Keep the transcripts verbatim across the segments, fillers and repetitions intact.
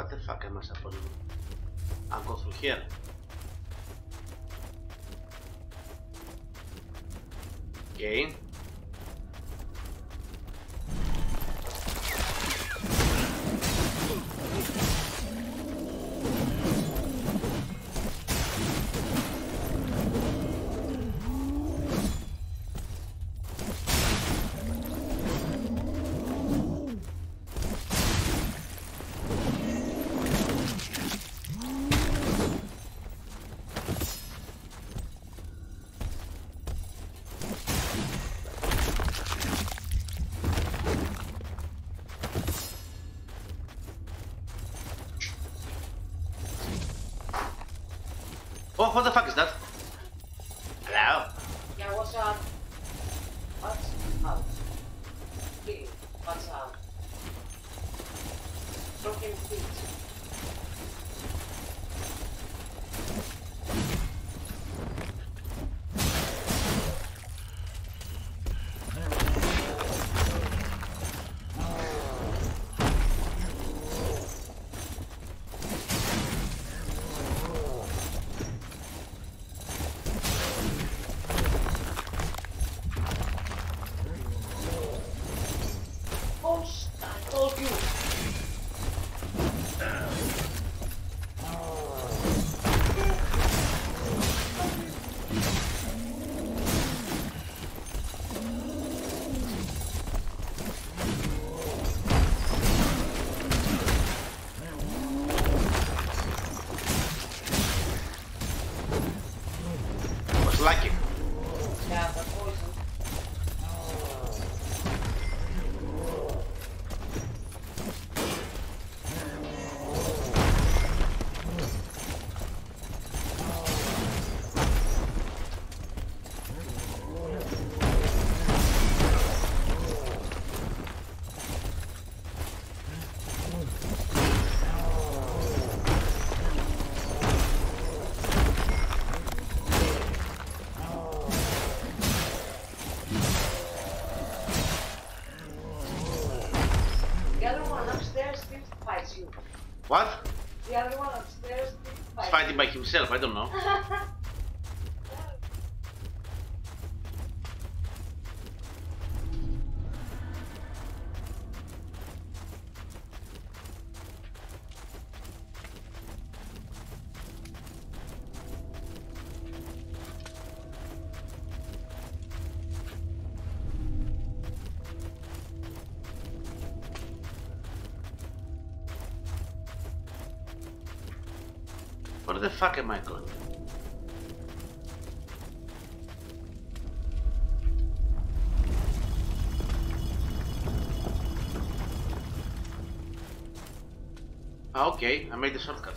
What the fuck am I supposed to do? I'll go through here. Okay. Oh, what the fuck is that? Hello? Yeah, what's up? What's out? Hey, what's up? Broken What? The other one upstairs fight. He's fighting by himself, I don't know. Where the fuck am I going? Ah, okay, I made a shortcut.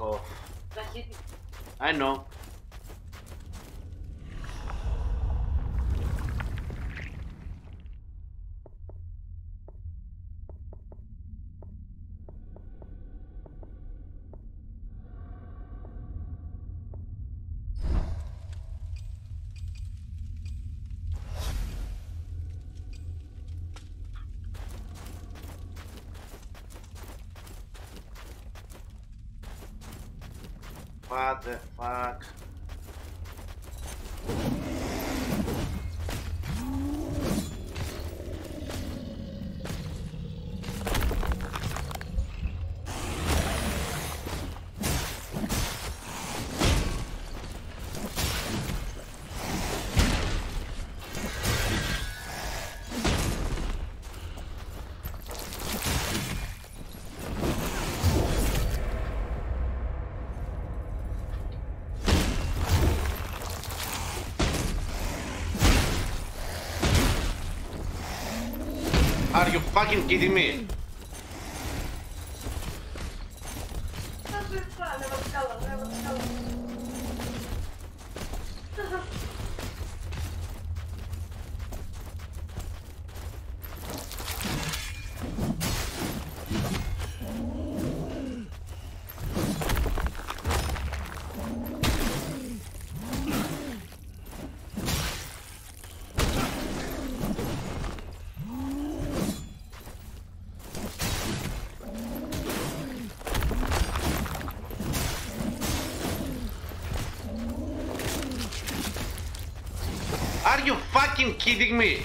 call. I know. What the fuck? Are you fucking kidding me? Are you fucking kidding me?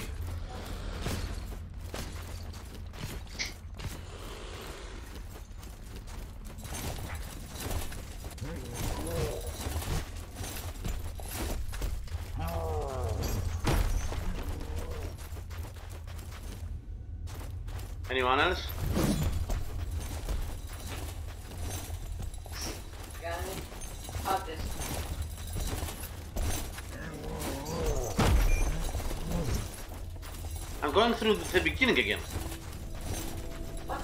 Anyone else? I'm going through the beginning again. What?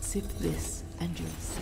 Sip this and you'll see.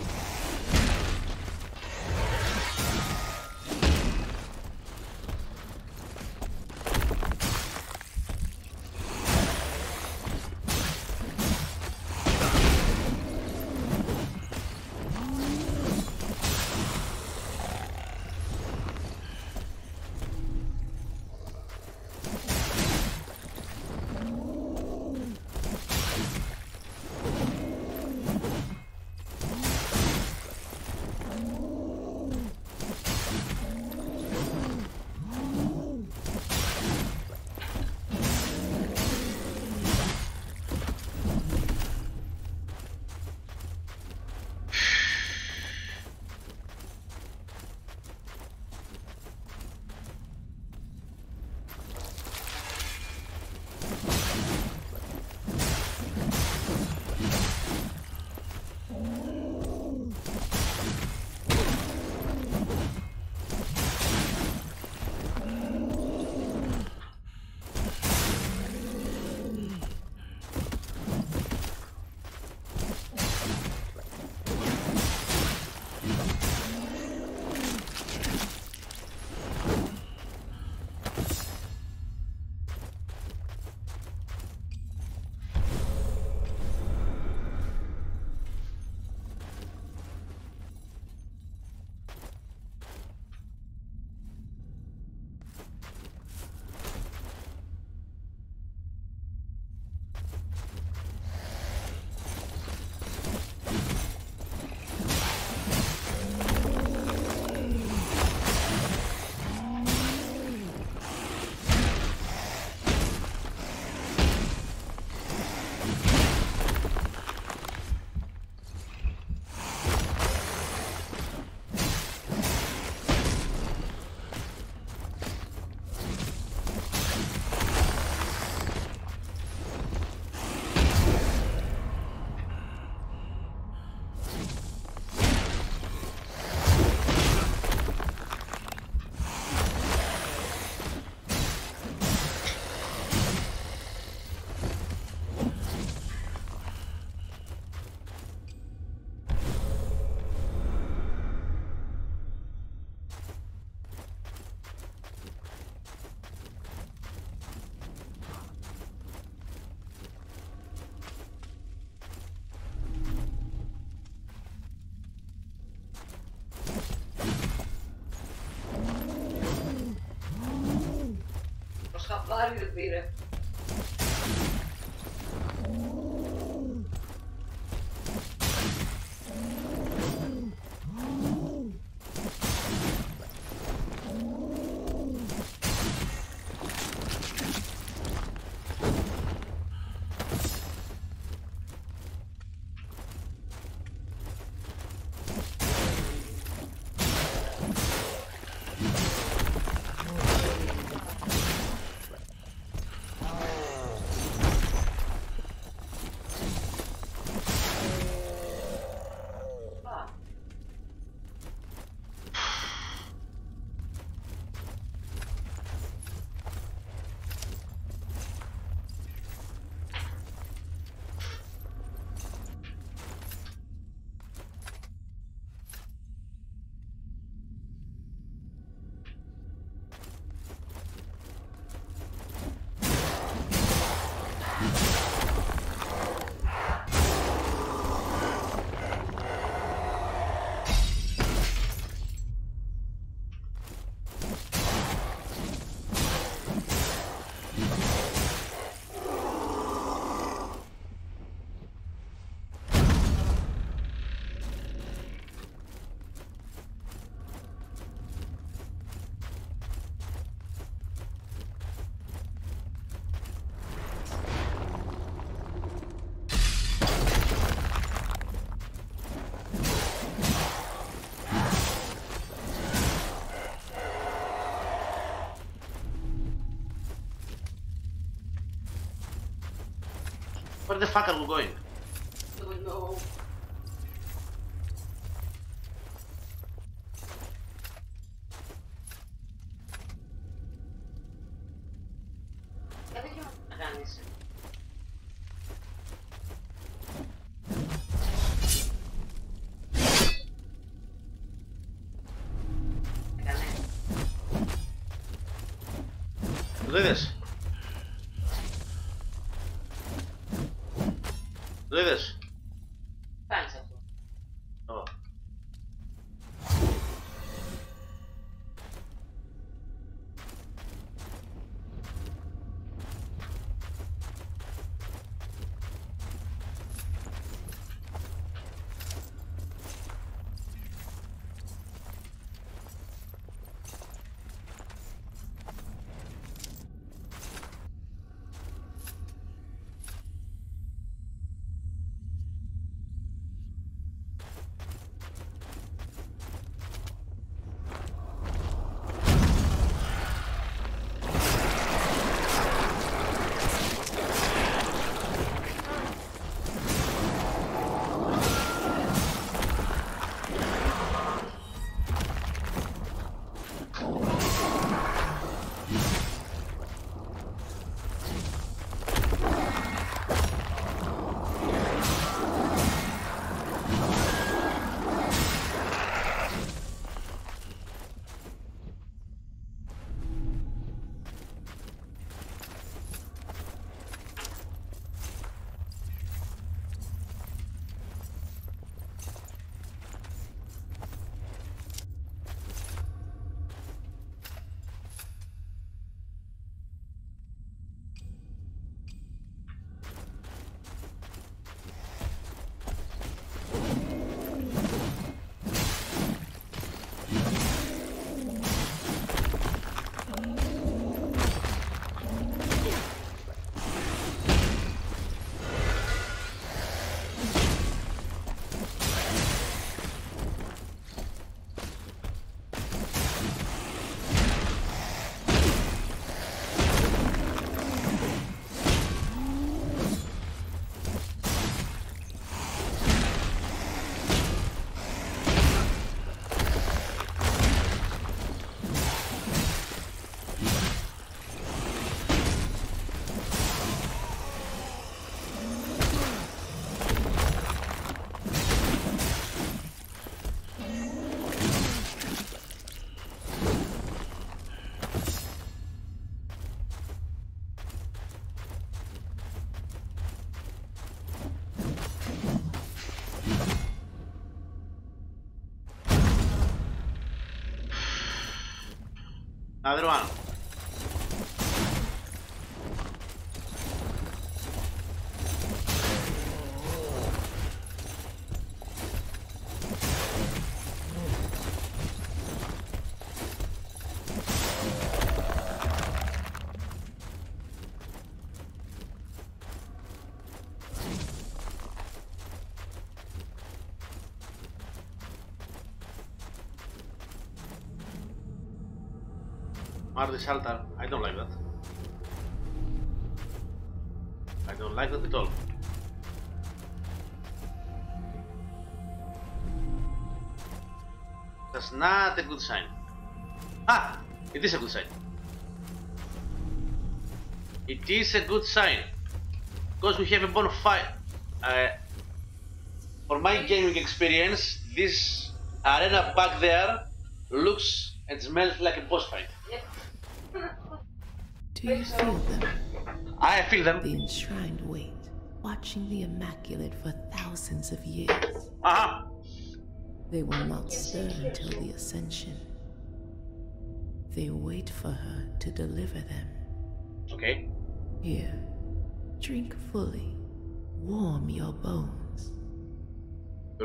vários vira. Where the fuck are we going? Don't know. Where did you run this? Look at this. Look at this. Thanks, oh. Ladrón. Mardi Saltar. I don't like that. I don't like that at all. That's not a good sign. Ah! It is a good sign. It is a good sign. Because we have a bonfire. Uh, for my gaming experience, this arena back there looks and smells like a boss fight. Do you feel them? I feel them. The enshrined wait, watching the immaculate for thousands of years. Uh-huh. They will not stir until the ascension. They wait for her to deliver them. Okay. Here, drink fully. Warm your bones.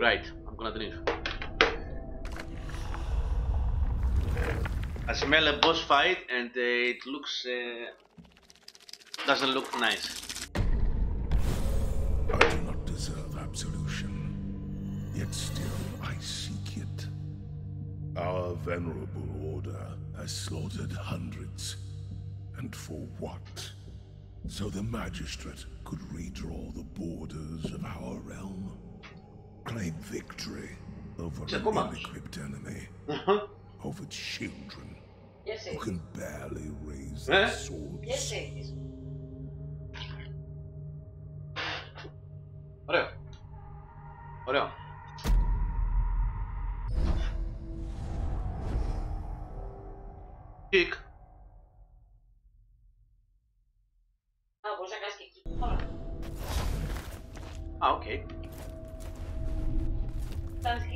Right, I'm gonna drink. I smell a boss fight and uh, it looks... Uh, doesn't look nice. I do not deserve absolution, yet still I seek it. Our venerable order has slaughtered hundreds. And for what? So the magistrate could redraw the borders of our realm, claim victory over an ill-equipped enemy, over children yes, who can barely raise their swords. Yes, Ωραίο. Ωραίο. Κικ. Α, μπορείς να κάνεις και κικ. Α, οκ.